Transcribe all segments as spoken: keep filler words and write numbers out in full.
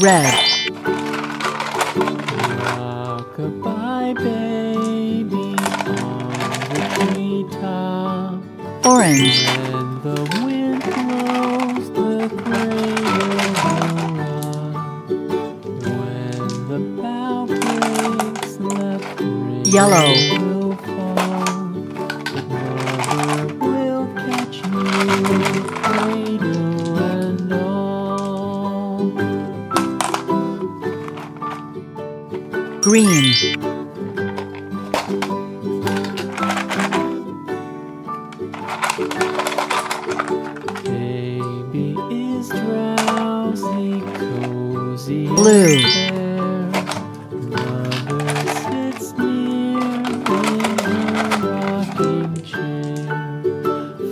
red. Uh, goodbye, baby, on the treetop. Orange. When the wind blows the cradle. When the bough breaks the cradle. Yellow. Green. Baby is drowsy, cozy. Blue. Mother sits near in a rocking chair.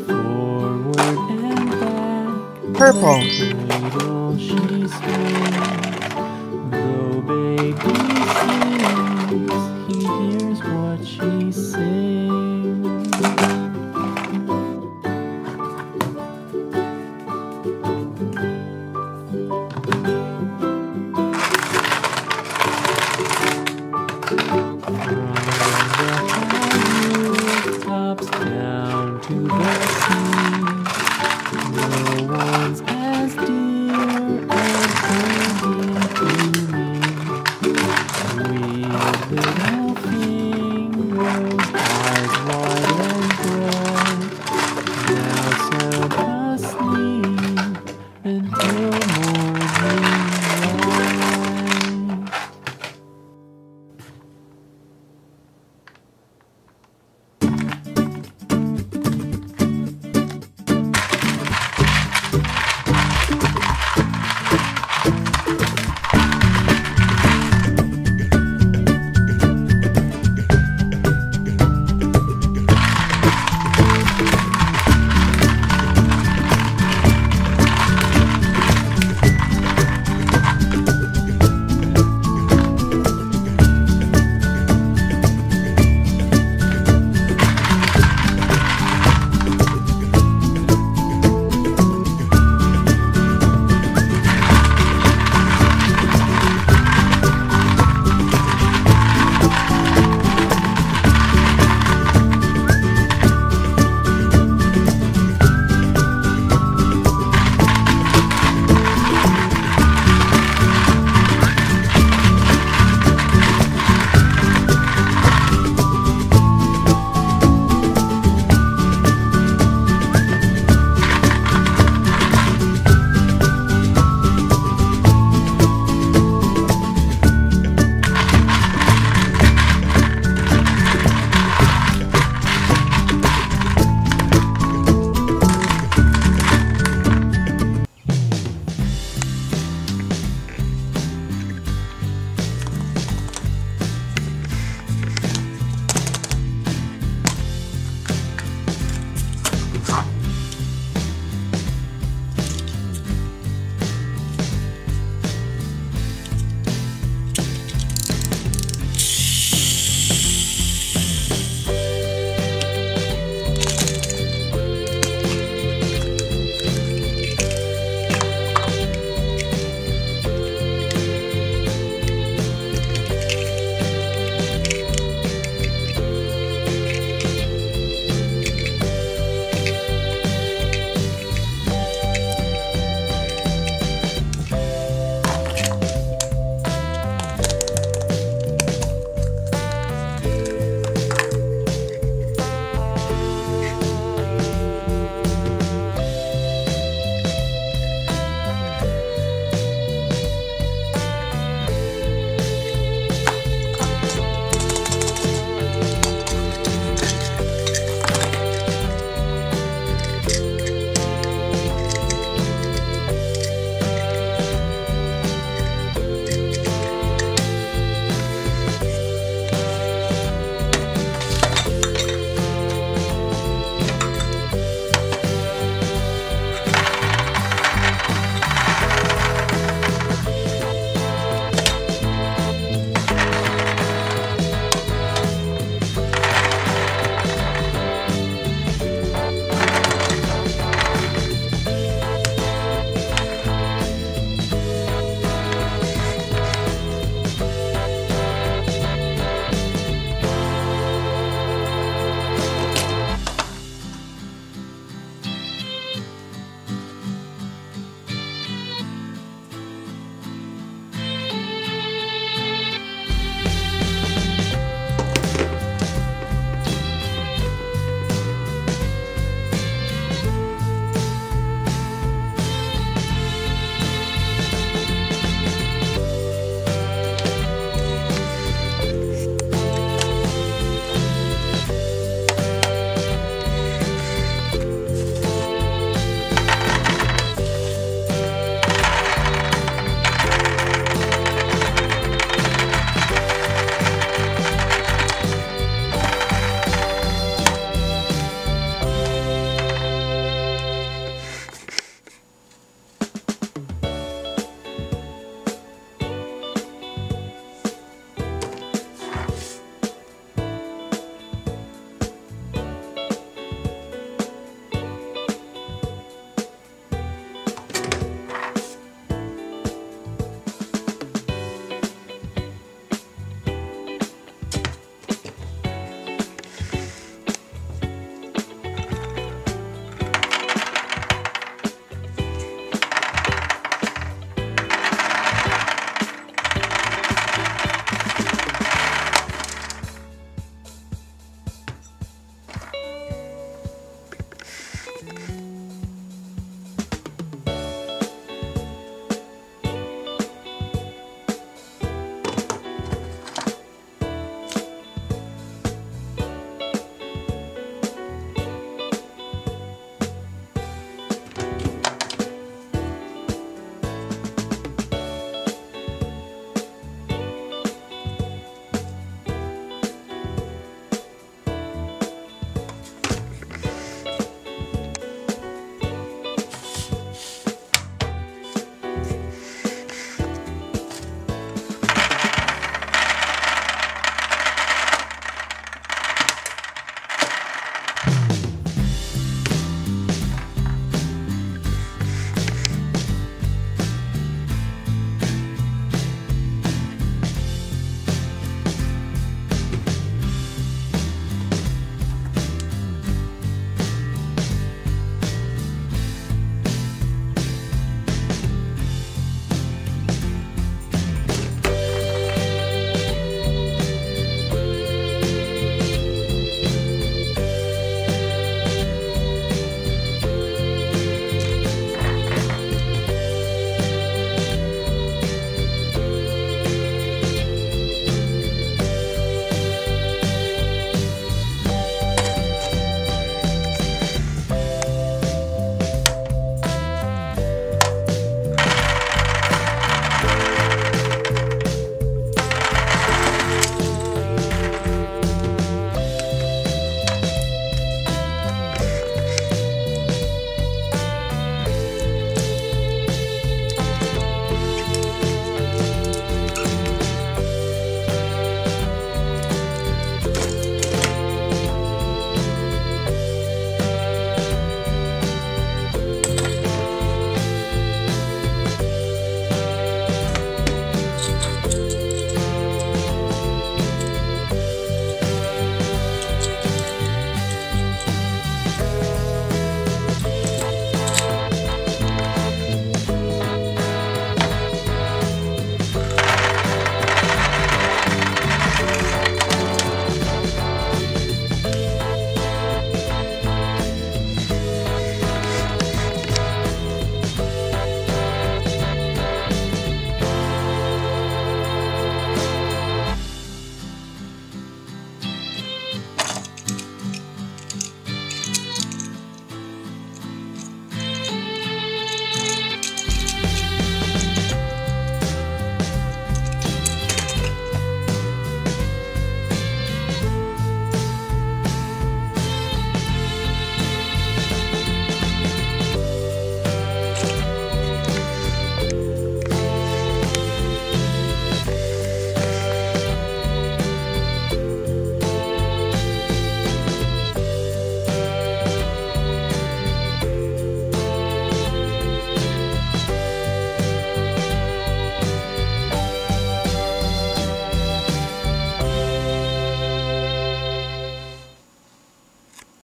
Forward and back. Purple. Cradle she swings. Though baby he hears what she sings. From the high rooftops down to the sea.